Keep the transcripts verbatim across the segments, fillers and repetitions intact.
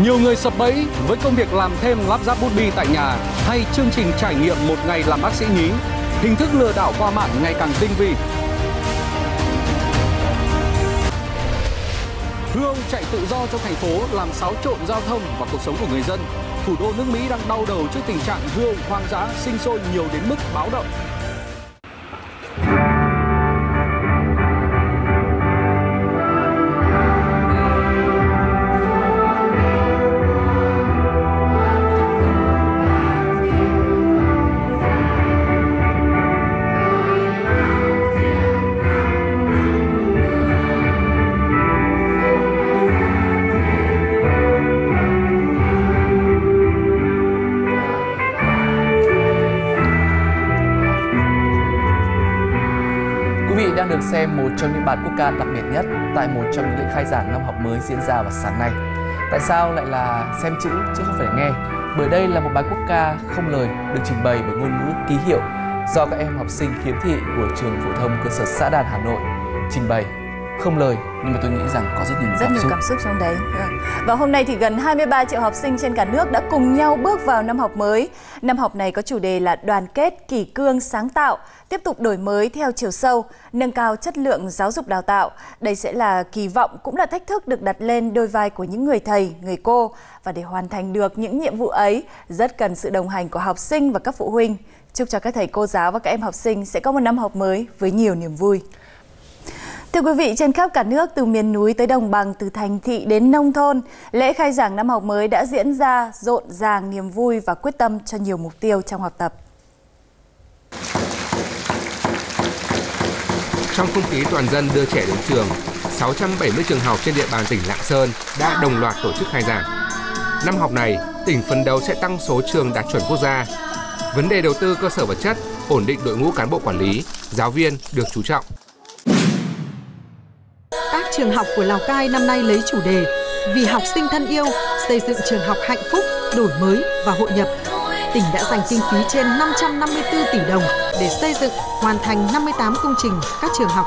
Nhiều người sập bẫy với công việc làm thêm lắp ráp bút bi tại nhà hay chương trình trải nghiệm một ngày làm bác sĩ nhí. Hình thức lừa đảo qua mạng ngày càng tinh vi. Hương chạy tự do trong thành phố làm xáo trộn giao thông và cuộc sống của người dân. Thủ đô nước Mỹ đang đau đầu trước tình trạng hươu hoang dã sinh sôi nhiều đến mức báo động. Đang được xem một trong những bản quốc ca đặc biệt nhất tại một trong những lễ khai giảng năm học mới diễn ra vào sáng nay. Tại sao lại là xem chữ chứ không phải nghe? Bởi đây là một bài quốc ca không lời được trình bày bởi ngôn ngữ ký hiệu do các em học sinh khiếm thị của trường phổ thông cơ sở Xã Đàn Hà Nội trình bày. Không lời nhưng mà tôi nghĩ rằng có rất nhiều rất cảm nhiều xúc. cảm xúc trong đấy. Và hôm nay thì gần hai mươi ba triệu học sinh trên cả nước đã cùng nhau bước vào năm học mới. Năm học này có chủ đề là đoàn kết, kỷ cương, sáng tạo, tiếp tục đổi mới theo chiều sâu, nâng cao chất lượng giáo dục đào tạo. Đây sẽ là kỳ vọng cũng là thách thức được đặt lên đôi vai của những người thầy, người cô. Và để hoàn thành được những nhiệm vụ ấy, rất cần sự đồng hành của học sinh và các phụ huynh. Chúc cho các thầy cô giáo và các em học sinh sẽ có một năm học mới với nhiều niềm vui. Thưa quý vị, trên khắp cả nước, từ miền núi tới đồng bằng, từ thành thị đến nông thôn, lễ khai giảng năm học mới đã diễn ra rộn ràng niềm vui và quyết tâm cho nhiều mục tiêu trong học tập. Trong không khí toàn dân đưa trẻ đến trường, sáu trăm bảy mươi trường học trên địa bàn tỉnh Lạng Sơn đã đồng loạt tổ chức khai giảng. Năm học này, tỉnh phấn đấu sẽ tăng số trường đạt chuẩn quốc gia. Vấn đề đầu tư cơ sở vật chất, ổn định đội ngũ cán bộ quản lý, giáo viên được chú trọng. Các trường học của Lào Cai năm nay lấy chủ đề Vì học sinh thân yêu, xây dựng trường học hạnh phúc, đổi mới và hội nhập. Tỉnh đã dành kinh phí trên năm trăm năm mươi tư tỷ đồng để xây dựng, hoàn thành năm mươi tám công trình các trường học.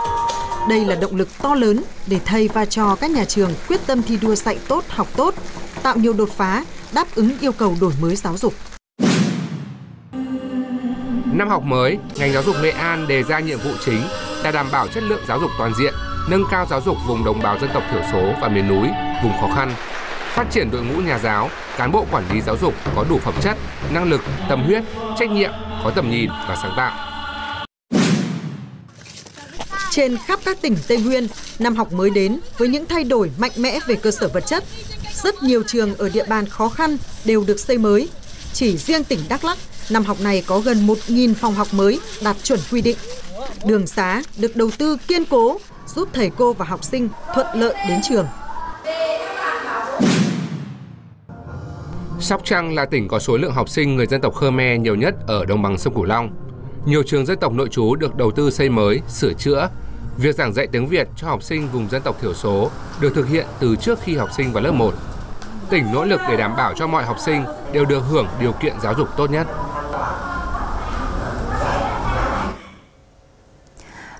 Đây là động lực to lớn để thầy và trò các nhà trường quyết tâm thi đua dạy tốt, học tốt, tạo nhiều đột phá, đáp ứng yêu cầu đổi mới giáo dục. Năm học mới, ngành giáo dục Nghệ An đề ra nhiệm vụ chính là đảm bảo chất lượng giáo dục toàn diện, nâng cao giáo dục vùng đồng bào dân tộc thiểu số và miền núi, vùng khó khăn, phát triển đội ngũ nhà giáo, cán bộ quản lý giáo dục có đủ phẩm chất, năng lực, tâm huyết, trách nhiệm, có tầm nhìn và sáng tạo. Trên khắp các tỉnh Tây Nguyên, năm học mới đến với những thay đổi mạnh mẽ về cơ sở vật chất. Rất nhiều trường ở địa bàn khó khăn đều được xây mới. Chỉ riêng tỉnh Đắk Lắk, năm học này có gần một nghìn phòng học mới đạt chuẩn quy định. Đường xá được đầu tư kiên cố, giúp thầy cô và học sinh thuận lợi đến trường. Sóc Trăng là tỉnh có số lượng học sinh người dân tộc Khmer nhiều nhất ở đồng bằng sông Cửu Long. Nhiều trường dân tộc nội trú được đầu tư xây mới, sửa chữa. Việc giảng dạy tiếng Việt cho học sinh vùng dân tộc thiểu số được thực hiện từ trước khi học sinh vào lớp một. Tỉnh nỗ lực để đảm bảo cho mọi học sinh đều được hưởng điều kiện giáo dục tốt nhất.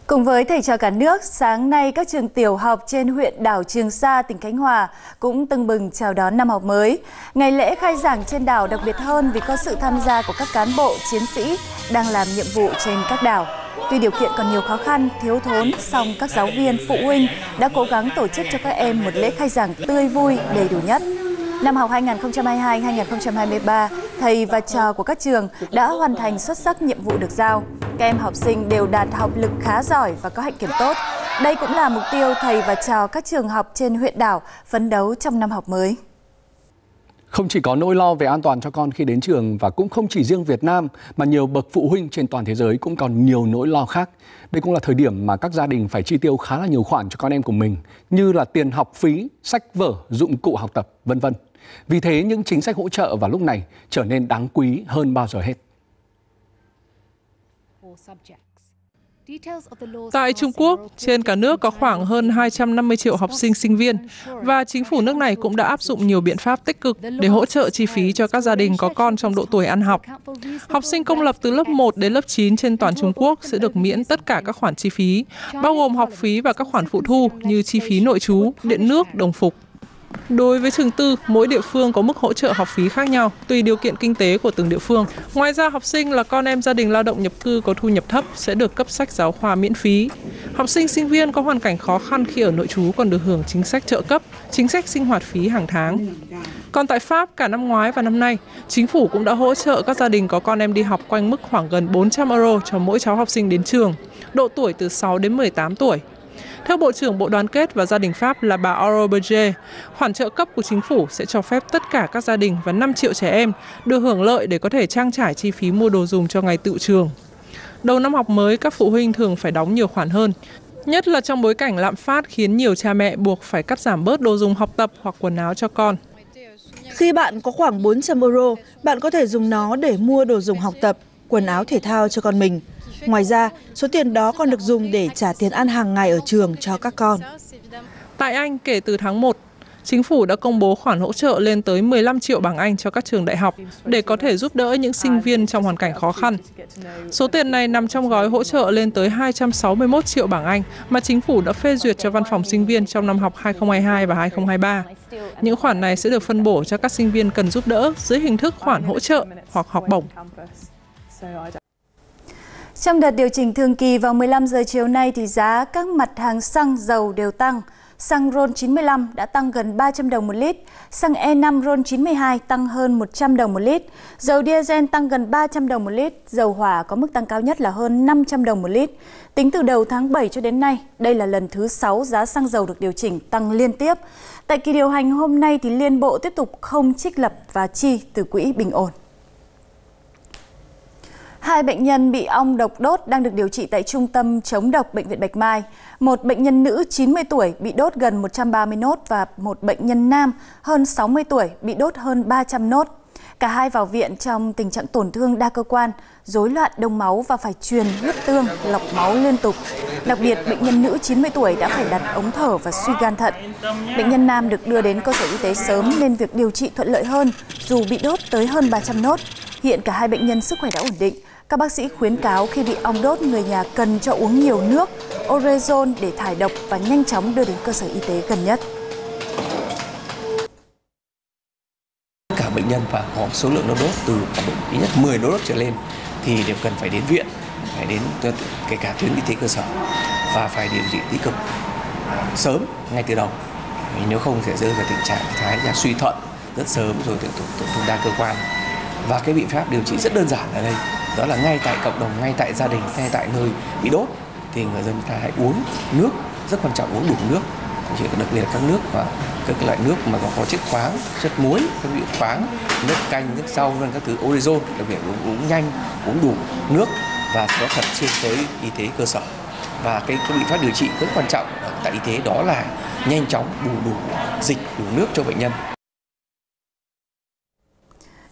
Cùng với thầy trò cả nước, sáng nay các trường tiểu học trên huyện đảo Trường Sa, tỉnh Khánh Hòa cũng tưng bừng chào đón năm học mới. Ngày lễ khai giảng trên đảo đặc biệt hơn vì có sự tham gia của các cán bộ, chiến sĩ đang làm nhiệm vụ trên các đảo. Tuy điều kiện còn nhiều khó khăn, thiếu thốn, song các giáo viên, phụ huynh đã cố gắng tổ chức cho các em một lễ khai giảng tươi vui, đầy đủ nhất. Năm học hai nghìn không trăm hai mươi hai đến hai nghìn không trăm hai mươi ba, thầy và trò của các trường đã hoàn thành xuất sắc nhiệm vụ được giao. Các em học sinh đều đạt học lực khá giỏi và có hạnh kiểm tốt. Đây cũng là mục tiêu thầy và trò các trường học trên huyện đảo phấn đấu trong năm học mới. Không chỉ có nỗi lo về an toàn cho con khi đến trường và cũng không chỉ riêng Việt Nam mà nhiều bậc phụ huynh trên toàn thế giới cũng còn nhiều nỗi lo khác. Đây cũng là thời điểm mà các gia đình phải chi tiêu khá là nhiều khoản cho con em của mình như là tiền học phí, sách vở, dụng cụ học tập, vân vân. Vì thế những chính sách hỗ trợ vào lúc này trở nên đáng quý hơn bao giờ hết. Tại Trung Quốc, trên cả nước có khoảng hơn hai trăm năm mươi triệu học sinh sinh viên và chính phủ nước này cũng đã áp dụng nhiều biện pháp tích cực để hỗ trợ chi phí cho các gia đình có con trong độ tuổi ăn học. Học sinh công lập từ lớp một đến lớp chín trên toàn Trung Quốc sẽ được miễn tất cả các khoản chi phí, bao gồm học phí và các khoản phụ thu như chi phí nội trú, điện nước, đồng phục. Đối với trường tư, mỗi địa phương có mức hỗ trợ học phí khác nhau, tùy điều kiện kinh tế của từng địa phương. Ngoài ra, học sinh là con em gia đình lao động nhập cư có thu nhập thấp sẽ được cấp sách giáo khoa miễn phí. Học sinh, sinh viên có hoàn cảnh khó khăn khi ở nội trú còn được hưởng chính sách trợ cấp, chính sách sinh hoạt phí hàng tháng. Còn tại Pháp, cả năm ngoái và năm nay, chính phủ cũng đã hỗ trợ các gia đình có con em đi học quanh mức khoảng gần bốn trăm euro cho mỗi cháu học sinh đến trường, độ tuổi từ sáu đến mười tám tuổi. Theo Bộ trưởng Bộ Đoàn kết và Gia đình Pháp là bà Aurore Berger, khoản trợ cấp của chính phủ sẽ cho phép tất cả các gia đình và năm triệu trẻ em được hưởng lợi để có thể trang trải chi phí mua đồ dùng cho ngày tựu trường. Đầu năm học mới, các phụ huynh thường phải đóng nhiều khoản hơn, nhất là trong bối cảnh lạm phát khiến nhiều cha mẹ buộc phải cắt giảm bớt đồ dùng học tập hoặc quần áo cho con. Khi bạn có khoảng bốn trăm euro, bạn có thể dùng nó để mua đồ dùng học tập, quần áo thể thao cho con mình. Ngoài ra, số tiền đó còn được dùng để trả tiền ăn hàng ngày ở trường cho các con. Tại Anh, kể từ tháng một, chính phủ đã công bố khoản hỗ trợ lên tới mười lăm triệu bảng Anh cho các trường đại học để có thể giúp đỡ những sinh viên trong hoàn cảnh khó khăn. Số tiền này nằm trong gói hỗ trợ lên tới hai trăm sáu mươi mốt triệu bảng Anh mà chính phủ đã phê duyệt cho văn phòng sinh viên trong năm học hai nghìn không trăm hai mươi hai và hai nghìn không trăm hai mươi ba. Những khoản này sẽ được phân bổ cho các sinh viên cần giúp đỡ dưới hình thức khoản hỗ trợ hoặc học bổng. Trong đợt điều chỉnh thường kỳ vào mười lăm giờ chiều nay thì giá các mặt hàng xăng, dầu đều tăng. Xăng RON chín mươi lăm đã tăng gần ba trăm đồng một lít, xăng E năm RON chín mươi hai tăng hơn một trăm đồng một lít, dầu diesel tăng gần ba trăm đồng một lít, dầu hỏa có mức tăng cao nhất là hơn năm trăm đồng một lít. Tính từ đầu tháng bảy cho đến nay, đây là lần thứ sáu giá xăng dầu được điều chỉnh tăng liên tiếp. Tại kỳ điều hành hôm nay thì Liên Bộ tiếp tục không trích lập và chi từ quỹ bình ổn. Hai bệnh nhân bị ong độc đốt đang được điều trị tại Trung tâm chống độc Bệnh viện Bạch Mai. Một bệnh nhân nữ chín mươi tuổi bị đốt gần một trăm ba mươi nốt và một bệnh nhân nam hơn sáu mươi tuổi bị đốt hơn ba trăm nốt. Cả hai vào viện trong tình trạng tổn thương đa cơ quan, rối loạn đông máu và phải truyền huyết tương, lọc máu liên tục. Đặc biệt, bệnh nhân nữ chín mươi tuổi đã phải đặt ống thở và suy gan thận. Bệnh nhân nam được đưa đến cơ sở y tế sớm nên việc điều trị thuận lợi hơn dù bị đốt tới hơn ba trăm nốt. Hiện cả hai bệnh nhân sức khỏe đã ổn định. Các bác sĩ khuyến cáo khi bị ong đốt, người nhà cần cho uống nhiều nước, orezon để thải độc và nhanh chóng đưa đến cơ sở y tế gần nhất. Cả bệnh nhân và có số lượng nó đốt từ ít nhất mười nốt trở lên thì đều cần phải đến viện, phải đến kể cả tuyến y tế cơ sở và phải điều trị tích cực sớm ngay từ đầu. Nếu không sẽ rơi vào tình trạng thái là suy thận rất sớm rồi tổn thương đa cơ quan. Và cái biện pháp điều trị rất đơn giản ở đây, đó là ngay tại cộng đồng, ngay tại gia đình, ngay tại nơi bị đốt thì người dân ta hãy uống nước, rất quan trọng uống đủ nước, đặc biệt là các nước và các loại nước mà có chất khoáng, chất muối, các vị khoáng, nước canh, nước rau, các thứ orezon, đặc biệt uống, uống nhanh, uống đủ nước và có khẩn trương tới y tế cơ sở. Và cái, cái biện pháp điều trị rất quan trọng tại y tế đó là nhanh chóng bù đủ dịch, đủ nước cho bệnh nhân.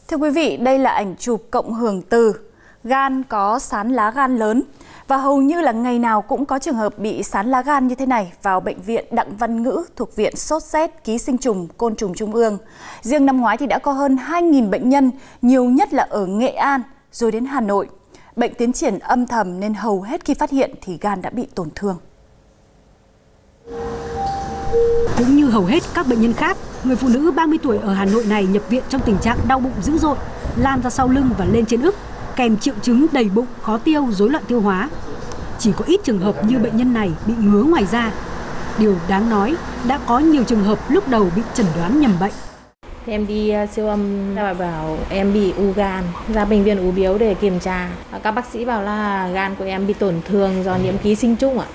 Thưa quý vị, đây là ảnh chụp cộng hưởng từ gan có sán lá gan lớn và hầu như là ngày nào cũng có trường hợp bị sán lá gan như thế này vào bệnh viện Đặng Văn Ngữ thuộc Viện Sốt rét, Ký sinh trùng, Côn trùng Trung ương. Riêng năm ngoái thì đã có hơn hai nghìn bệnh nhân, nhiều nhất là ở Nghệ An rồi đến Hà Nội. Bệnh tiến triển âm thầm nên hầu hết khi phát hiện thì gan đã bị tổn thương. Cũng như hầu hết các bệnh nhân khác, người phụ nữ ba mươi tuổi ở Hà Nội này nhập viện trong tình trạng đau bụng dữ dội, lan ra sau lưng và lên trên ức, kèm triệu chứng đầy bụng, khó tiêu, rối loạn tiêu hóa. Chỉ có ít trường hợp như bệnh nhân này bị ngứa ngoài da. Điều đáng nói, đã có nhiều trường hợp lúc đầu bị chẩn đoán nhầm bệnh. Thì em đi siêu âm và bảo em bị u gan, ra bệnh viện ú biếu để kiểm tra. Các bác sĩ bảo là gan của em bị tổn thương do nhiễm ký sinh trùng ạ.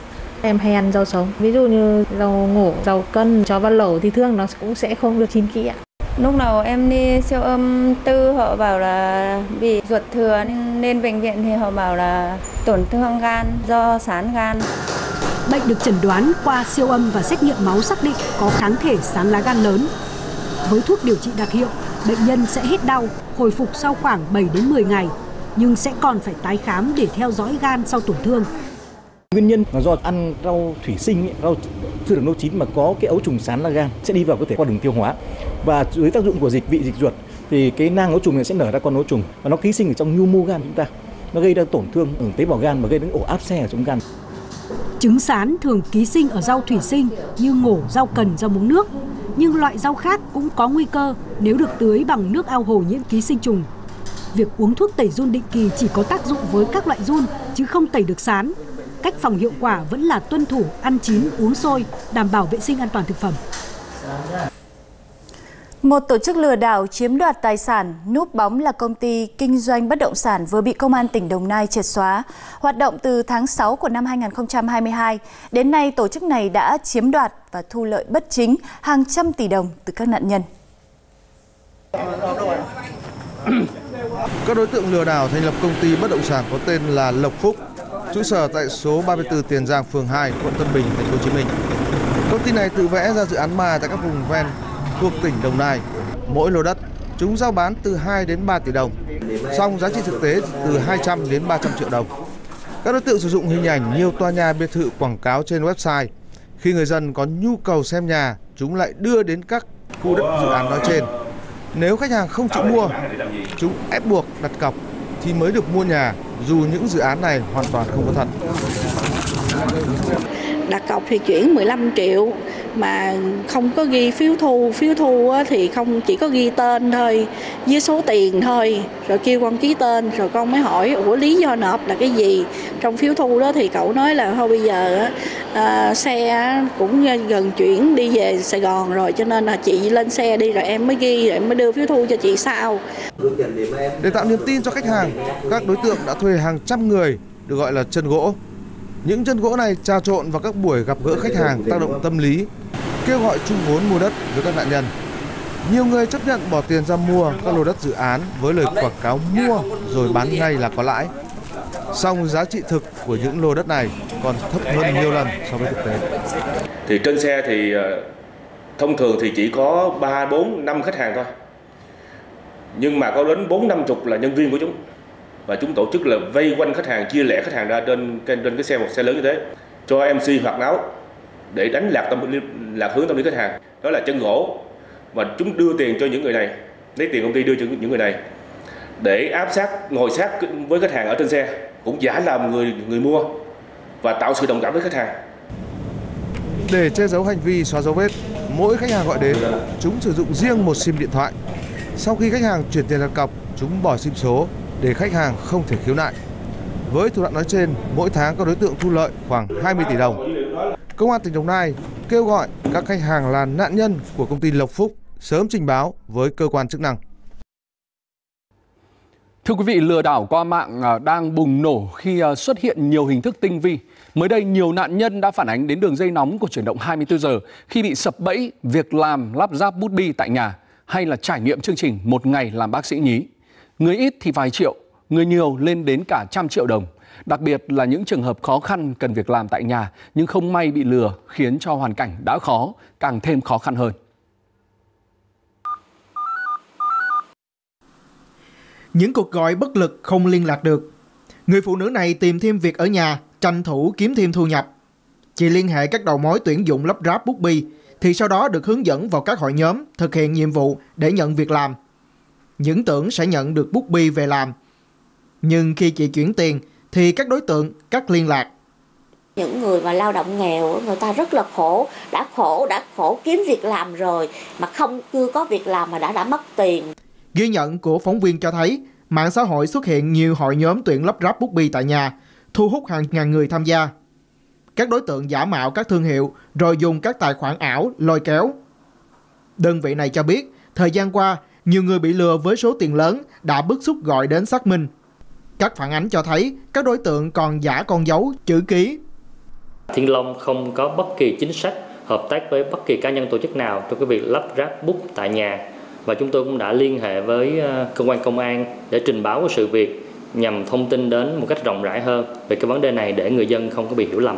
Em hay ăn rau sống, ví dụ như rau ngổ, rau cân, cho vào lẩu thì thường nó cũng sẽ không được chín kỹ ạ. Lúc nào em đi siêu âm tư họ bảo là bị ruột thừa nên lên bệnh viện thì họ bảo là tổn thương gan do sán gan. Bệnh được chẩn đoán qua siêu âm và xét nghiệm máu xác định có kháng thể sán lá gan lớn. Với thuốc điều trị đặc hiệu, bệnh nhân sẽ hết đau, hồi phục sau khoảng bảy đến mười ngày, nhưng sẽ còn phải tái khám để theo dõi gan sau tổn thương. Nguyên nhân là do ăn rau thủy sinh, rau chưa được nấu chín mà có cái ấu trùng sán lá gan sẽ đi vào cơ thể qua đường tiêu hóa, và dưới tác dụng của dịch vị dịch ruột thì cái nang ấu trùng này sẽ nở ra con ấu trùng và nó ký sinh ở trong nhu mô gan chúng ta, nó gây ra tổn thương ở tế bào gan và gây đến ổ áp xe ở trong gan. Trứng sán thường ký sinh ở rau thủy sinh như ngổ, rau cần, rau muống nước. nhưng loại rau khác cũng có nguy cơ nếu được tưới bằng nước ao hồ nhiễm ký sinh trùng. Việc uống thuốc tẩy giun định kỳ chỉ có tác dụng với các loại giun chứ không tẩy được sán. Cách phòng hiệu quả vẫn là tuân thủ ăn chín, uống sôi, đảm bảo vệ sinh an toàn thực phẩm. Một tổ chức lừa đảo chiếm đoạt tài sản, núp bóng là công ty kinh doanh bất động sản vừa bị Công an tỉnh Đồng Nai triệt xóa. Hoạt động từ tháng sáu của năm hai nghìn không trăm hai mươi hai, đến nay tổ chức này đã chiếm đoạt và thu lợi bất chính hàng trăm tỷ đồng từ các nạn nhân. Các đối tượng lừa đảo thành lập công ty bất động sản có tên là Lộc Phúc, trụ sở tại số ba mươi tư Tiền Giang, phường hai, quận Tân Bình, thành phố Hồ Chí Minh. Công ty này tự vẽ ra dự án ma tại các vùng ven thuộc tỉnh Đồng Nai. Mỗi lô đất chúng giao bán từ hai đến ba tỷ đồng, song giá trị thực tế từ hai trăm đến ba trăm triệu đồng. Các đối tượng sử dụng hình ảnh nhiều tòa nhà biệt thự quảng cáo trên website. Khi người dân có nhu cầu xem nhà, chúng lại đưa đến các khu đất dự án nói trên. Nếu khách hàng không chịu mua, chúng ép buộc đặt cọc thì mới được mua nhà, dù những dự án này hoàn toàn không có thật. Đặt cọc thì chuyển mười lăm triệu mà không có ghi phiếu thu, phiếu thu thì không, chỉ có ghi tên thôi với số tiền thôi, rồi kêu con ký tên, rồi con mới hỏi ủa lý do nộp là cái gì. Trong phiếu thu đó thì cậu nói là thôi bây giờ à, xe cũng gần chuyển đi về Sài Gòn rồi cho nên là chị lên xe đi rồi em mới ghi, rồi em mới đưa phiếu thu cho chị sau. Để tạo niềm tin cho khách hàng, các đối tượng đã thuê hàng trăm người được gọi là chân gỗ. Những chân gỗ này trà trộn vào các buổi gặp gỡ khách hàng, tác động tâm lý, kêu gọi chung vốn mua đất với các nạn nhân. Nhiều người chấp nhận bỏ tiền ra mua các lô đất dự án với lời quảng cáo mua rồi bán ngay là có lãi. Song giá trị thực của những lô đất này còn thấp hơn nhiều lần so với thực tế. Thì trên xe thì thông thường thì chỉ có ba, bốn, năm khách hàng thôi. Nhưng mà có đến bốn, năm mươi là nhân viên của chúng. Và chúng tổ chức là vây quanh khách hàng, chia lẻ khách hàng ra trên trên cái xe, một xe lớn như thế, cho em xê hoạt náo để đánh lạc tâm lạc hướng tâm lý khách hàng. Đó là chân gỗ, và chúng đưa tiền cho những người này, lấy tiền công ty đưa cho những người này để áp sát, ngồi sát với khách hàng ở trên xe, cũng giả làm người người mua và tạo sự đồng cảm với khách hàng. Để che giấu hành vi xóa dấu vết, mỗi khách hàng gọi đến, chúng sử dụng riêng một sim điện thoại. Sau khi khách hàng chuyển tiền đặt cọc, chúng bỏ sim số để khách hàng không thể khiếu nại. Với thủ đoạn nói trên, mỗi tháng các đối tượng thu lợi khoảng hai mươi tỷ đồng. Công an tỉnh Đồng Nai kêu gọi các khách hàng là nạn nhân của công ty Lộc Phúc sớm trình báo với cơ quan chức năng. Thưa quý vị, lừa đảo qua mạng đang bùng nổ khi xuất hiện nhiều hình thức tinh vi. Mới đây, nhiều nạn nhân đã phản ánh đến đường dây nóng của Chuyển động hai mươi tư giờ khi bị sập bẫy việc làm lắp ráp bút bi tại nhà hay là trải nghiệm chương trình một ngày làm bác sĩ nhí. Người ít thì vài triệu, người nhiều lên đến cả trăm triệu đồng. Đặc biệt là những trường hợp khó khăn cần việc làm tại nhà nhưng không may bị lừa khiến cho hoàn cảnh đã khó, càng thêm khó khăn hơn. Những cuộc gọi bất lực không liên lạc được. Người phụ nữ này tìm thêm việc ở nhà, tranh thủ kiếm thêm thu nhập. Chị liên hệ các đầu mối tuyển dụng lắp ráp bút bi thì sau đó được hướng dẫn vào các hội nhóm thực hiện nhiệm vụ để nhận việc làm. Những tưởng sẽ nhận được bút bi về làm, nhưng khi chị chuyển tiền thì các đối tượng cắt liên lạc. Những người mà lao động nghèo, người ta rất là khổ, đã khổ, đã khổ kiếm việc làm rồi mà không chưa có việc làm mà đã đã mất tiền. Ghi nhận của phóng viên cho thấy mạng xã hội xuất hiện nhiều hội nhóm tuyển lắp ráp bút bi tại nhà, thu hút hàng ngàn người tham gia. Các đối tượng giả mạo các thương hiệu rồi dùng các tài khoản ảo lôi kéo. Đơn vị này cho biết thời gian qua nhiều người bị lừa với số tiền lớn đã bức xúc gọi đến xác minh. Các phản ánh cho thấy các đối tượng còn giả con dấu, chữ ký. Thiên Long không có bất kỳ chính sách hợp tác với bất kỳ cá nhân tổ chức nào trong cái việc lắp ráp bút tại nhà. Và chúng tôi cũng đã liên hệ với cơ quan công an để trình báo sự việc nhằm thông tin đến một cách rộng rãi hơn về cái vấn đề này để người dân không có bị hiểu lầm.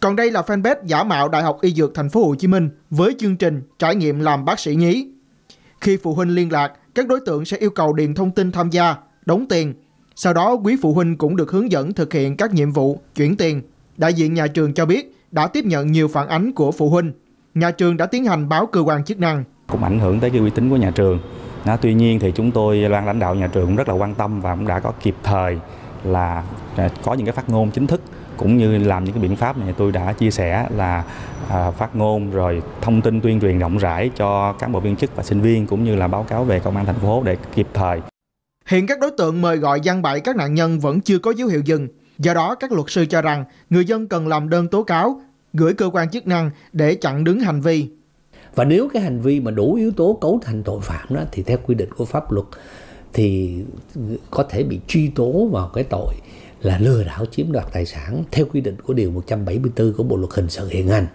Còn đây là fanpage giả mạo Đại học Y Dược Thành phố Hồ Chí Minh với chương trình trải nghiệm làm bác sĩ nhí. Khi phụ huynh liên lạc, các đối tượng sẽ yêu cầu điền thông tin tham gia, đóng tiền. Sau đó, quý phụ huynh cũng được hướng dẫn thực hiện các nhiệm vụ, chuyển tiền. Đại diện nhà trường cho biết đã tiếp nhận nhiều phản ánh của phụ huynh. Nhà trường đã tiến hành báo cơ quan chức năng. Cũng ảnh hưởng tới cái uy tín của nhà trường. Đó, tuy nhiên thì chúng tôi, ban lãnh đạo nhà trường cũng rất là quan tâm và cũng đã có kịp thời là có những cái phát ngôn chính thức cũng như làm những cái biện pháp này tôi đã chia sẻ là à, phát ngôn rồi thông tin tuyên truyền rộng rãi cho cán bộ viên chức và sinh viên cũng như là báo cáo về công an thành phố để kịp thời. Hiện các đối tượng mời gọi giăng bẫy các nạn nhân vẫn chưa có dấu hiệu dừng. Do đó, các luật sư cho rằng người dân cần làm đơn tố cáo, gửi cơ quan chức năng để chặn đứng hành vi. Và nếu cái hành vi mà đủ yếu tố cấu thành tội phạm đó thì theo quy định của pháp luật thì có thể bị truy tố vào cái tội là lừa đảo chiếm đoạt tài sản theo quy định của điều một trăm bảy mươi tư của Bộ luật hình sự hiện hành.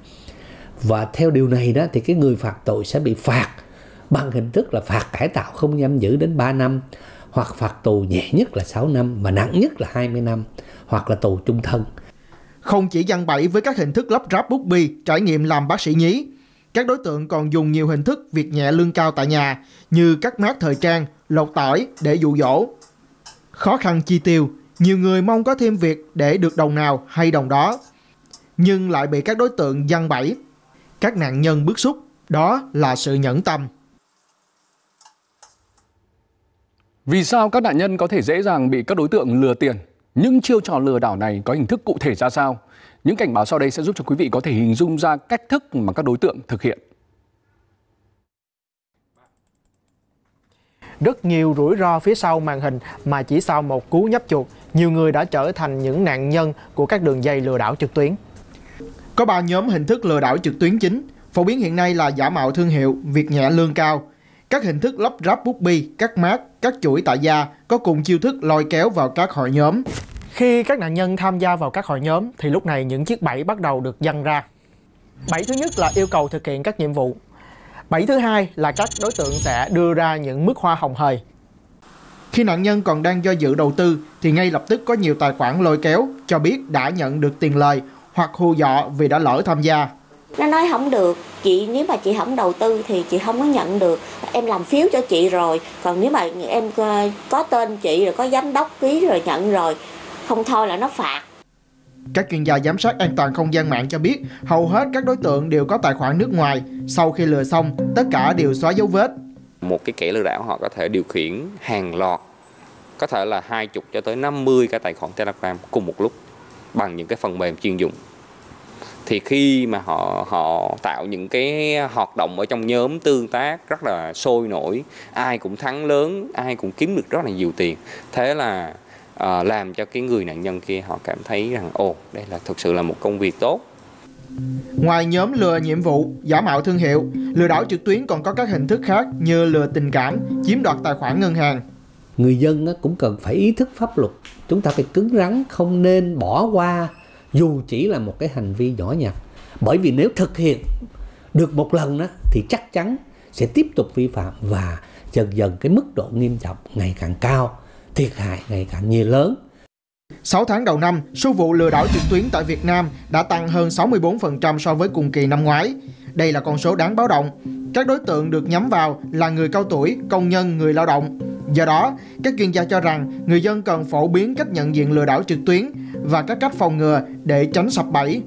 Và theo điều này đó thì cái người phạm tội sẽ bị phạt bằng hình thức là phạt cải tạo không giam giữ đến ba năm, hoặc phạt tù nhẹ nhất là sáu năm mà nặng nhất là hai mươi năm, hoặc là tù chung thân. Không chỉ giăng bẫy với các hình thức lắp ráp bút bi, trải nghiệm làm bác sĩ nhí, các đối tượng còn dùng nhiều hình thức việc nhẹ lương cao tại nhà như cắt mát thời trang, lột tỏi để dụ dỗ. Khó khăn chi tiêu, nhiều người mong có thêm việc để được đồng nào hay đồng đó, nhưng lại bị các đối tượng giăng bẫy. Các nạn nhân bức xúc, đó là sự nhẫn tâm. Vì sao các nạn nhân có thể dễ dàng bị các đối tượng lừa tiền? Những chiêu trò lừa đảo này có hình thức cụ thể ra sao? Những cảnh báo sau đây sẽ giúp cho quý vị có thể hình dung ra cách thức mà các đối tượng thực hiện. Rất nhiều rủi ro phía sau màn hình mà chỉ sau một cú nhấp chuột, nhiều người đã trở thành những nạn nhân của các đường dây lừa đảo trực tuyến. Có ba nhóm hình thức lừa đảo trực tuyến chính, phổ biến hiện nay là giả mạo thương hiệu, việc nhẹ lương cao. Các hình thức lắp ráp bút bi, cắt mát, cắt chuỗi tại gia có cùng chiêu thức lôi kéo vào các hội nhóm. Khi các nạn nhân tham gia vào các hội nhóm thì lúc này những chiếc bẫy bắt đầu được giăng ra. Bẫy thứ nhất là yêu cầu thực hiện các nhiệm vụ. Bẫy thứ hai là các đối tượng sẽ đưa ra những mức hoa hồng hời. Khi nạn nhân còn đang do dự đầu tư thì ngay lập tức có nhiều tài khoản lôi kéo cho biết đã nhận được tiền lời hoặc hù dọa vì đã lỡ tham gia. Nó nói không được, chị nếu mà chị không đầu tư thì chị không có nhận được, em làm phiếu cho chị rồi, còn nếu mà em có tên chị rồi có giám đốc ký rồi nhận rồi, không thôi là nó phạt. Các chuyên gia giám sát an toàn không gian mạng cho biết hầu hết các đối tượng đều có tài khoản nước ngoài, sau khi lừa xong tất cả đều xóa dấu vết. Một cái kẻ lừa đảo họ có thể điều khiển hàng loạt, có thể là hai mươi cho tới năm mươi cái tài khoản Telegram cùng một lúc bằng những cái phần mềm chuyên dụng. Thì khi mà họ họ tạo những cái hoạt động ở trong nhóm tương tác rất là sôi nổi, ai cũng thắng lớn, ai cũng kiếm được rất là nhiều tiền. Thế là à, làm cho cái người nạn nhân kia họ cảm thấy rằng ồ, đây là thực sự là một công việc tốt. Ngoài nhóm lừa nhiệm vụ, giả mạo thương hiệu, lừa đảo trực tuyến còn có các hình thức khác như lừa tình cảm, chiếm đoạt tài khoản ngân hàng. Người dân cũng cần phải ý thức pháp luật, chúng ta phải cứng rắn, không nên bỏ qua dù chỉ là một cái hành vi nhỏ nhặt, bởi vì nếu thực hiện được một lần đó thì chắc chắn sẽ tiếp tục vi phạm và dần dần cái mức độ nghiêm trọng ngày càng cao, thiệt hại ngày càng nhiều lớn. sáu tháng đầu năm, số vụ lừa đảo trực tuyến tại Việt Nam đã tăng hơn sáu mươi tư phần trăm so với cùng kỳ năm ngoái. Đây là con số đáng báo động. Các đối tượng được nhắm vào là người cao tuổi, công nhân, người lao động. Do đó, các chuyên gia cho rằng người dân cần phổ biến cách nhận diện lừa đảo trực tuyến và các cách phòng ngừa để tránh sập bẫy.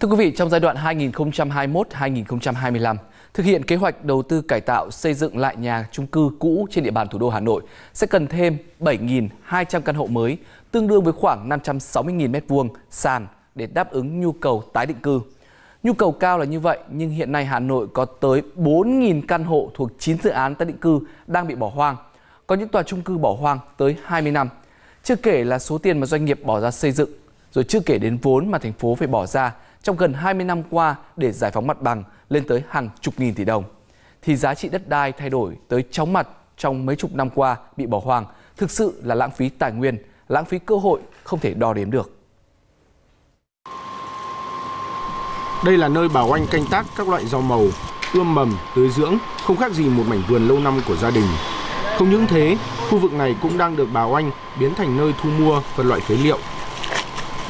Thưa quý vị, trong giai đoạn hai nghìn không trăm hai mươi mốt đến hai nghìn không trăm hai mươi lăm, thực hiện kế hoạch đầu tư cải tạo xây dựng lại nhà chung cư cũ trên địa bàn thủ đô Hà Nội sẽ cần thêm bảy nghìn hai trăm căn hộ mới, tương đương với khoảng năm trăm sáu mươi nghìn mét vuông sàn để đáp ứng nhu cầu tái định cư. Nhu cầu cao là như vậy, nhưng hiện nay Hà Nội có tới bốn nghìn căn hộ thuộc chín dự án tái định cư đang bị bỏ hoang. Có những tòa chung cư bỏ hoang tới hai mươi năm. Chưa kể là số tiền mà doanh nghiệp bỏ ra xây dựng, rồi chưa kể đến vốn mà thành phố phải bỏ ra trong gần hai mươi năm qua để giải phóng mặt bằng lên tới hàng chục nghìn tỷ đồng. Thì giá trị đất đai thay đổi tới chóng mặt trong mấy chục năm qua bị bỏ hoang, thực sự là lãng phí tài nguyên, lãng phí cơ hội không thể đo đếm được. Đây là nơi bà Oanh canh tác các loại rau màu, ươm mầm, tưới dưỡng, không khác gì một mảnh vườn lâu năm của gia đình. Không những thế, khu vực này cũng đang được bà Oanh biến thành nơi thu mua phân loại phế liệu.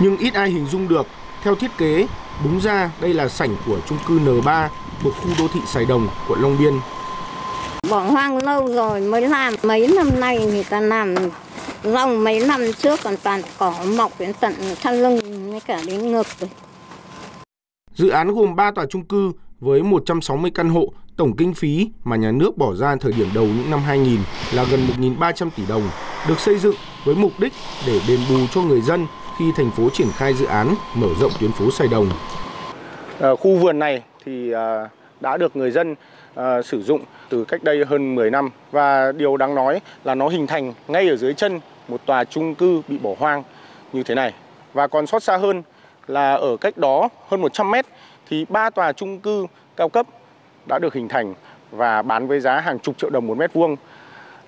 Nhưng ít ai hình dung được, theo thiết kế, đúng ra đây là sảnh của chung cư N ba thuộc khu đô thị Sài Đồng, quận Long Biên. Bỏ hoang lâu rồi mới làm, mấy năm nay người ta làm rong, mấy năm trước còn toàn cỏ mọc đến tận thắt lưng, ngay cả đến ngực rồi. Dự án gồm ba tòa chung cư với một trăm sáu mươi căn hộ, tổng kinh phí mà nhà nước bỏ ra thời điểm đầu những năm hai nghìn là gần một nghìn ba trăm tỷ đồng, được xây dựng với mục đích để đền bù cho người dân khi thành phố triển khai dự án mở rộng tuyến phố Sài Đồng. À, khu vườn này thì à, đã được người dân à, sử dụng từ cách đây hơn mười năm, và điều đáng nói là nó hình thành ngay ở dưới chân một tòa chung cư bị bỏ hoang như thế này. Và còn xót xa hơn là ở cách đó hơn một trăm mét thì ba tòa chung cư cao cấp đã được hình thành và bán với giá hàng chục triệu đồng một mét vuông.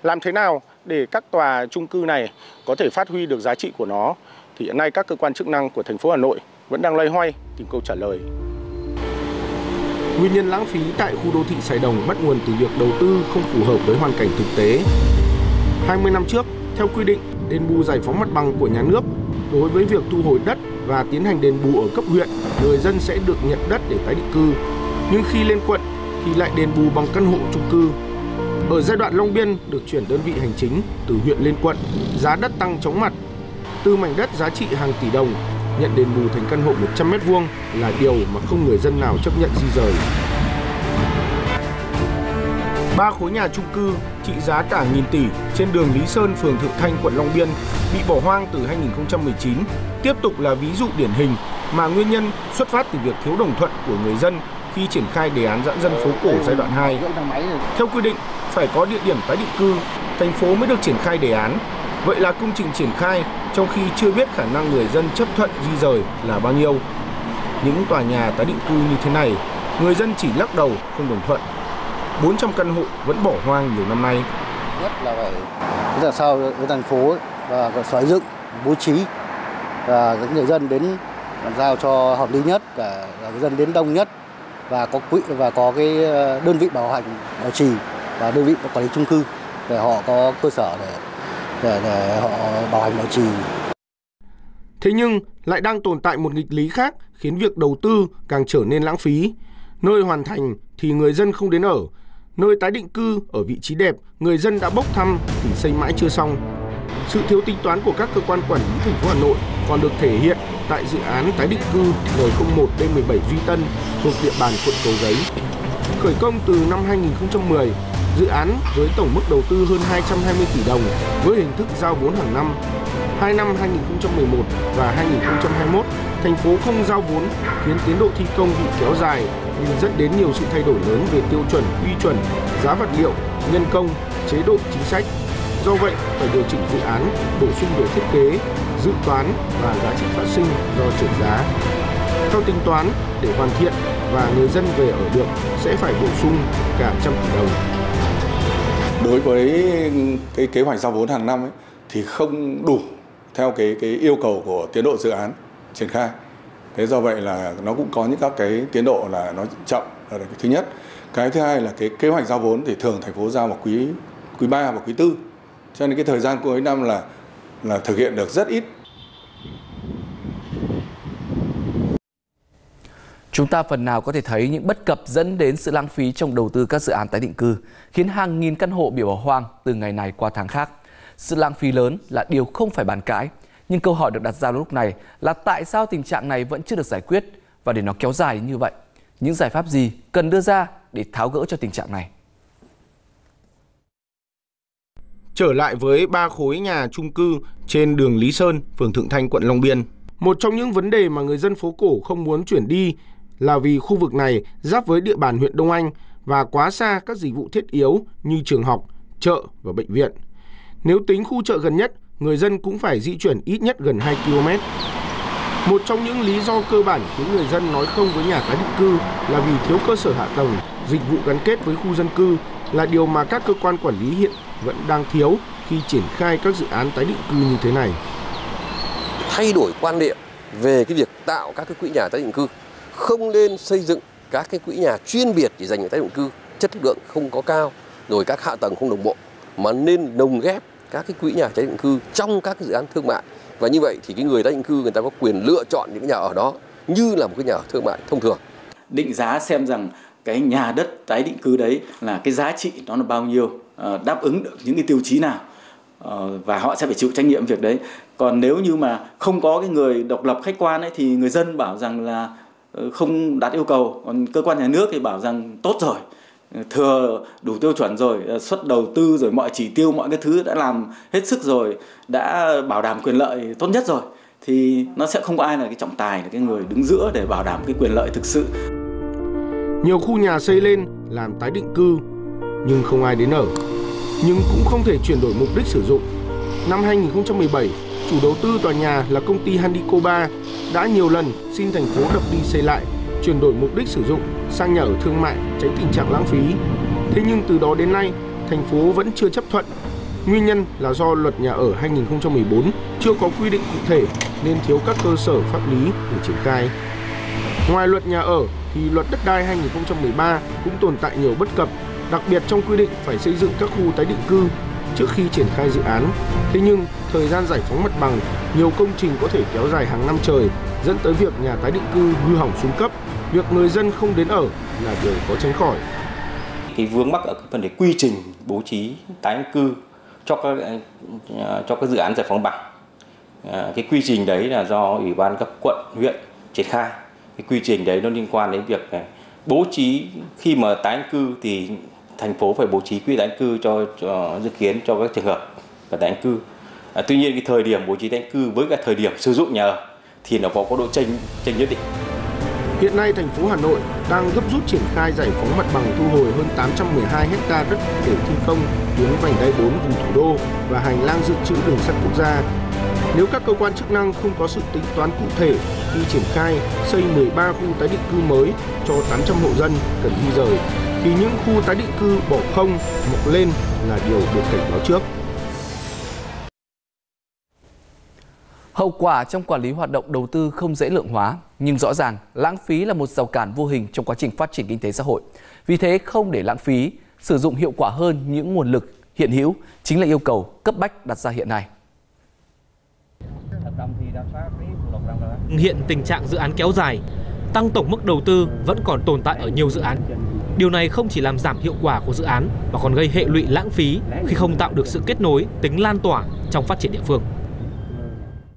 Làm thế nào để các tòa chung cư này có thể phát huy được giá trị của nó thì hiện nay các cơ quan chức năng của thành phố Hà Nội vẫn đang loay hoay tìm câu trả lời. Nguyên nhân lãng phí tại khu đô thị Sài Đồng bắt nguồn từ việc đầu tư không phù hợp với hoàn cảnh thực tế. hai mươi năm trước, theo quy định, đền bù giải phóng mặt bằng của nhà nước đối với việc thu hồi đất và tiến hành đền bù ở cấp huyện, người dân sẽ được nhận đất để tái định cư. Nhưng khi lên quận thì lại đền bù bằng căn hộ chung cư. Ở giai đoạn Long Biên được chuyển đơn vị hành chính từ huyện lên quận, giá đất tăng chóng mặt. Từ mảnh đất giá trị hàng tỷ đồng, nhận đền bù thành căn hộ một trăm mét vuông là điều mà không người dân nào chấp nhận di rời. Ba khối nhà chung cư trị giá cả nghìn tỷ trên đường Lý Sơn, phường Thượng Thanh, quận Long Biên bị bỏ hoang từ hai nghìn không trăm mười chín tiếp tục là ví dụ điển hình mà nguyên nhân xuất phát từ việc thiếu đồng thuận của người dân khi triển khai đề án giãn dân phố cổ giai đoạn hai. Theo quy định, phải có địa điểm tái định cư, thành phố mới được triển khai đề án. Vậy là công trình triển khai trong khi chưa biết khả năng người dân chấp thuận di rời là bao nhiêu. Những tòa nhà tái định cư như thế này, người dân chỉ lắc đầu không đồng thuận. bốn trăm căn hộ vẫn bỏ hoang nhiều năm nay. Nhất là phải làm sao với thành phố và xây dựng bố trí và người dân đến làm sao cho hợp lý nhất, và người dân đến đông nhất, và có quỹ và có cái đơn vị bảo hành bảo trì và đơn vị quản lý chung cư để họ có cơ sở để để, để họ bảo hành bảo trì. Thế nhưng lại đang tồn tại một nghịch lý khác khiến việc đầu tư càng trở nên lãng phí. Nơi hoàn thành thì người dân không đến ở, nơi tái định cư ở vị trí đẹp người dân đã bốc thăm thì xây mãi chưa xong. Sự thiếu tính toán của các cơ quan quản lý thành phố Hà Nội còn được thể hiện tại dự án tái định cư N không một D mười bảy Duy Tân thuộc địa bàn quận Cầu Giấy. Khởi công từ năm hai nghìn không trăm mười, dự án với tổng mức đầu tư hơn hai trăm hai mươi tỷ đồng với hình thức giao vốn hàng năm. Hai năm hai nghìn không trăm mười một và hai nghìn không trăm hai mươi mốt, thành phố không giao vốn khiến tiến độ thi công bị kéo dài, nhưng dẫn đến nhiều sự thay đổi lớn về tiêu chuẩn, quy chuẩn, giá vật liệu, nhân công, chế độ chính sách. Do vậy, phải điều chỉnh dự án, bổ sung về thiết kế, dự toán và giá trị phát sinh do trượt giá. Theo tính toán, để hoàn thiện và người dân về ở được sẽ phải bổ sung cả trăm tỷ đồng. Đối với cái kế hoạch giao vốn hàng năm ấy, thì không đủ theo cái cái yêu cầu của tiến độ dự án triển khai. Thế do vậy là nó cũng có những các cái tiến độ là nó chậm là cái thứ nhất. Cái thứ hai là cái kế hoạch giao vốn thì thường thành phố giao vào quý quý ba và quý tư. Cho nên cái thời gian cuối năm là là thực hiện được rất ít. Chúng ta phần nào có thể thấy những bất cập dẫn đến sự lãng phí trong đầu tư các dự án tái định cư, khiến hàng nghìn căn hộ bị bỏ hoang từ ngày này qua tháng khác. Sự lãng phí lớn là điều không phải bàn cãi, nhưng câu hỏi được đặt ra lúc này là tại sao tình trạng này vẫn chưa được giải quyết, và để nó kéo dài như vậy, những giải pháp gì cần đưa ra để tháo gỡ cho tình trạng này? Trở lại với ba khối nhà chung cư trên đường Lý Sơn, phường Thượng Thanh, quận Long Biên. Một trong những vấn đề mà người dân phố cổ không muốn chuyển đi là vì khu vực này giáp với địa bàn huyện Đông Anh và quá xa các dịch vụ thiết yếu như trường học, chợ và bệnh viện. Nếu tính khu chợ gần nhất, người dân cũng phải di chuyển ít nhất gần hai ki lô mét. Một trong những lý do cơ bản khiến người dân nói không với nhà tái định cư là vì thiếu cơ sở hạ tầng, dịch vụ gắn kết với khu dân cư là điều mà các cơ quan quản lý hiện vẫn đang thiếu khi triển khai các dự án tái định cư như thế này. Thay đổi quan điểm về cái việc tạo các cái quỹ nhà tái định cư, không nên xây dựng các cái quỹ nhà chuyên biệt chỉ dành cho tái định cư, chất lượng không có cao, rồi các hạ tầng không đồng bộ, mà nên lồng ghép các cái quỹ nhà tái định cư trong các cái dự án thương mại. Và như vậy thì cái người tái định cư người ta có quyền lựa chọn những nhà ở đó như là một cái nhà ở thương mại thông thường. Định giá xem rằng cái nhà đất tái định cư đấy là cái giá trị nó là bao nhiêu, đáp ứng được những cái tiêu chí nào, và họ sẽ phải chịu trách nhiệm việc đấy. Còn nếu như mà không có cái người độc lập khách quan ấy thì người dân bảo rằng là không đạt yêu cầu, còn cơ quan nhà nước thì bảo rằng tốt rồi. thừa đủ tiêu chuẩn rồi, suất đầu tư rồi, mọi chỉ tiêu, mọi cái thứ đã làm hết sức rồi, đã bảo đảm quyền lợi tốt nhất rồi, thì nó sẽ không có ai là cái trọng tài, là cái người đứng giữa để bảo đảm cái quyền lợi thực sự. Nhiều khu nhà xây lên làm tái định cư nhưng không ai đến ở, nhưng cũng không thể chuyển đổi mục đích sử dụng. Năm hai nghìn không trăm mười bảy, chủ đầu tư tòa nhà là công ty Handico ba đã nhiều lần xin thành phố đập đi xây lại, chuyển đổi mục đích sử dụng sang nhà ở thương mại tránh tình trạng lãng phí. Thế nhưng từ đó đến nay, thành phố vẫn chưa chấp thuận. Nguyên nhân là do luật nhà ở hai nghìn không trăm mười bốn chưa có quy định cụ thể nên thiếu các cơ sở pháp lý để triển khai. Ngoài luật nhà ở thì luật đất đai hai nghìn không trăm mười ba cũng tồn tại nhiều bất cập, đặc biệt trong quy định phải xây dựng các khu tái định cư trước khi triển khai dự án. Thế nhưng thời gian giải phóng mặt bằng, nhiều công trình có thể kéo dài hàng năm trời, dẫn tới việc nhà tái định cư hư hỏng xuống cấp, việc người dân không đến ở là điều có tránh khỏi. Cái vướng mắc ở cái phần để quy trình bố trí tái định cư cho các cho các dự án giải phóng bằng. À, cái quy trình đấy là do ủy ban các quận, huyện triển khai. Cái quy trình đấy nó liên quan đến việc này. Bố trí khi mà tái định cư thì thành phố phải bố trí quỹ tái định cư cho, cho dự kiến cho các trường hợp và tái định cư. À, tuy nhiên cái thời điểm bố trí tái định cư với cả thời điểm sử dụng nhà ở thì nó có có độ chênh chênh nhất định. Hiện nay thành phố Hà Nội đang gấp rút triển khai giải phóng mặt bằng thu hồi hơn tám trăm mười hai ha đất để thi công tuyến vành đai bốn vùng thủ đô và hành lang dự trữ đường sắt quốc gia. Nếu các cơ quan chức năng không có sự tính toán cụ thể khi triển khai xây mười ba khu tái định cư mới cho tám trăm hộ dân cần di rời, thì những khu tái định cư bỏ không, mọc lên là điều được cảnh báo trước. Hậu quả trong quản lý hoạt động đầu tư không dễ lượng hóa, nhưng rõ ràng lãng phí là một rào cản vô hình trong quá trình phát triển kinh tế xã hội. Vì thế không để lãng phí, sử dụng hiệu quả hơn những nguồn lực hiện hữu chính là yêu cầu cấp bách đặt ra hiện nay. Hiện tình trạng dự án kéo dài, tăng tổng mức đầu tư vẫn còn tồn tại ở nhiều dự án. Điều này không chỉ làm giảm hiệu quả của dự án mà còn gây hệ lụy lãng phí khi không tạo được sự kết nối, tính lan tỏa trong phát triển địa phương.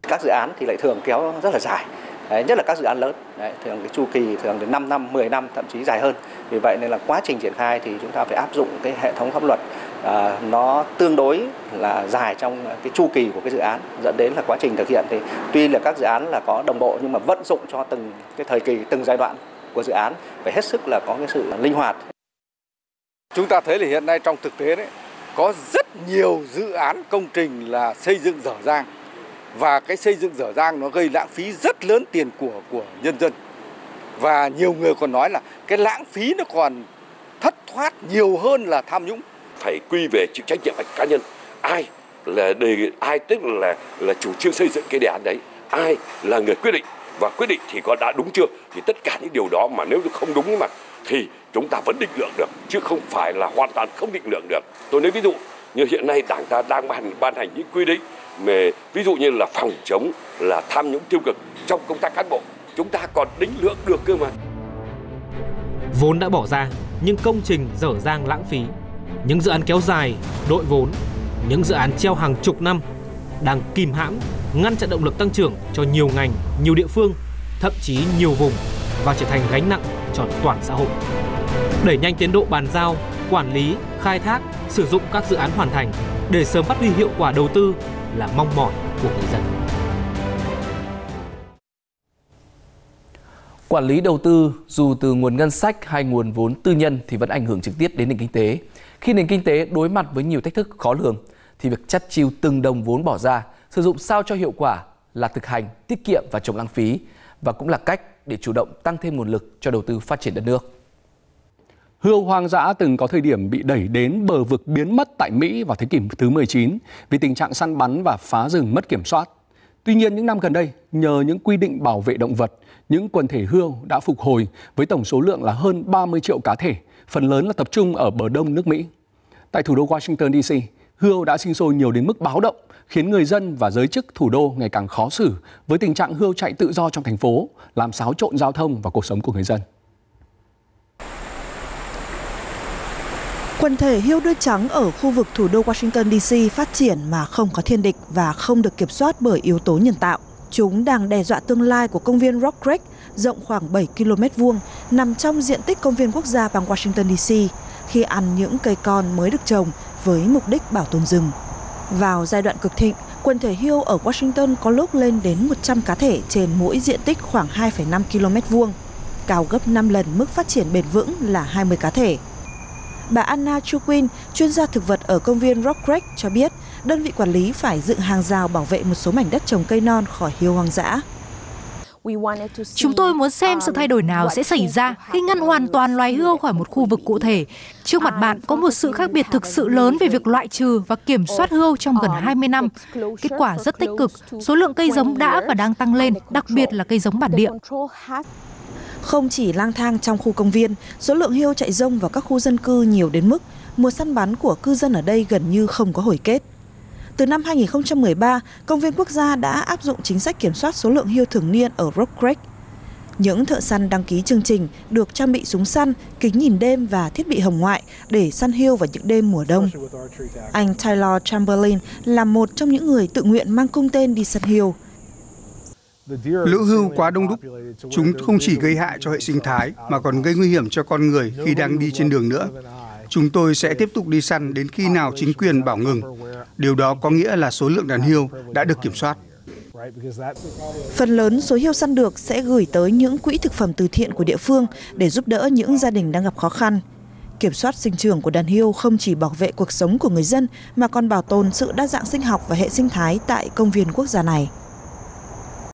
Các dự án thì lại thường kéo rất là dài, đấy, nhất là các dự án lớn, đấy, thường cái chu kỳ thường đến năm năm, mười năm, thậm chí dài hơn. Vì vậy nên là quá trình triển khai thì chúng ta phải áp dụng cái hệ thống pháp luật à, nó tương đối là dài trong cái chu kỳ của cái dự án, dẫn đến là quá trình thực hiện thì tuy là các dự án là có đồng bộ nhưng mà vận dụng cho từng cái thời kỳ, từng giai đoạn của dự án phải hết sức là có cái sự linh hoạt. Chúng ta thấy là hiện nay trong thực tế đấy có rất nhiều dự án công trình là xây dựng dở dang. Và cái xây dựng dở dang nó gây lãng phí rất lớn tiền của của nhân dân. Và nhiều người còn nói là cái lãng phí nó còn thất thoát nhiều hơn là tham nhũng. Phải quy về chịu trách nhiệm cá nhân. Ai là đề, ai tức là là chủ trương xây dựng cái đề án đấy, ai là người quyết định và quyết định thì có đã đúng chưa? Thì tất cả những điều đó mà nếu không đúng mà thì chúng ta vẫn định lượng được chứ không phải là hoàn toàn không định lượng được. Tôi lấy ví dụ như hiện nay Đảng ta đang ban ban hành những quy định về ví dụ như là phòng chống là tham nhũng tiêu cực trong công tác cán bộ, chúng ta còn định lượng được cơ mà. Vốn đã bỏ ra nhưng công trình dở dang lãng phí, những dự án kéo dài, đội vốn, những dự án treo hàng chục năm đang kìm hãm, ngăn chặn động lực tăng trưởng cho nhiều ngành, nhiều địa phương, thậm chí nhiều vùng và trở thành gánh nặng cho toàn xã hội. Đẩy nhanh tiến độ bàn giao, quản lý, khai thác, sử dụng các dự án hoàn thành để sớm phát huy hiệu quả đầu tư là mong mỏi của người dân. Quản lý đầu tư dù từ nguồn ngân sách hay nguồn vốn tư nhân thì vẫn ảnh hưởng trực tiếp đến nền kinh tế. Khi nền kinh tế đối mặt với nhiều thách thức khó lường thì việc chắt chiu từng đồng vốn bỏ ra, sử dụng sao cho hiệu quả là thực hành tiết kiệm và chống lãng phí và cũng là cách để chủ động tăng thêm nguồn lực cho đầu tư phát triển đất nước. Hươu hoang dã từng có thời điểm bị đẩy đến bờ vực biến mất tại Mỹ vào thế kỷ thứ mười chín vì tình trạng săn bắn và phá rừng mất kiểm soát. Tuy nhiên những năm gần đây, nhờ những quy định bảo vệ động vật, những quần thể hươu đã phục hồi với tổng số lượng là hơn ba mươi triệu cá thể, phần lớn là tập trung ở bờ đông nước Mỹ. Tại thủ đô Washington đê xê, hươu đã sinh sôi nhiều đến mức báo động, khiến người dân và giới chức thủ đô ngày càng khó xử với tình trạng hươu chạy tự do trong thành phố, làm xáo trộn giao thông và cuộc sống của người dân. Quần thể hươu đuôi trắng ở khu vực thủ đô Washington đê xê phát triển mà không có thiên địch và không được kiểm soát bởi yếu tố nhân tạo. Chúng đang đe dọa tương lai của công viên Rock Creek rộng khoảng bảy ki lô mét vuông nằm trong diện tích công viên quốc gia bang Washington đê xê. khi ăn những cây con mới được trồng với mục đích bảo tồn rừng. Vào giai đoạn cực thịnh, quần thể hươu ở Washington có lúc lên đến một trăm cá thể trên mỗi diện tích khoảng hai phẩy năm ki lô mét vuông, cao gấp năm lần mức phát triển bền vững là hai mươi cá thể. Bà Anna Chukwin, chuyên gia thực vật ở công viên Rock Creek cho biết, đơn vị quản lý phải dựng hàng rào bảo vệ một số mảnh đất trồng cây non khỏi hươu hoang dã. Chúng tôi muốn xem sự thay đổi nào sẽ xảy ra khi ngăn hoàn toàn loài hươu khỏi một khu vực cụ thể. Trước mặt bạn có một sự khác biệt thực sự lớn về việc loại trừ và kiểm soát hươu trong gần hai mươi năm. Kết quả rất tích cực, số lượng cây giống đã và đang tăng lên, đặc biệt là cây giống bản địa. Không chỉ lang thang trong khu công viên, số lượng hươu chạy rông vào các khu dân cư nhiều đến mức mùa săn bắn của cư dân ở đây gần như không có hồi kết. Từ năm hai nghìn không trăm mười ba, Công viên Quốc gia đã áp dụng chính sách kiểm soát số lượng hươu thường niên ở Rock Creek. Những thợ săn đăng ký chương trình được trang bị súng săn, kính nhìn đêm và thiết bị hồng ngoại để săn hươu vào những đêm mùa đông. Anh Tyler Chamberlain là một trong những người tự nguyện mang cung tên đi săn hươu. Lũ hươu quá đông đúc, chúng không chỉ gây hại cho hệ sinh thái mà còn gây nguy hiểm cho con người khi đang đi trên đường nữa. Chúng tôi sẽ tiếp tục đi săn đến khi nào chính quyền bảo ngừng. Điều đó có nghĩa là số lượng đàn hươu đã được kiểm soát. Phần lớn số hươu săn được sẽ gửi tới những quỹ thực phẩm từ thiện của địa phương để giúp đỡ những gia đình đang gặp khó khăn. Kiểm soát sinh trưởng của đàn hươu không chỉ bảo vệ cuộc sống của người dân mà còn bảo tồn sự đa dạng sinh học và hệ sinh thái tại công viên quốc gia này.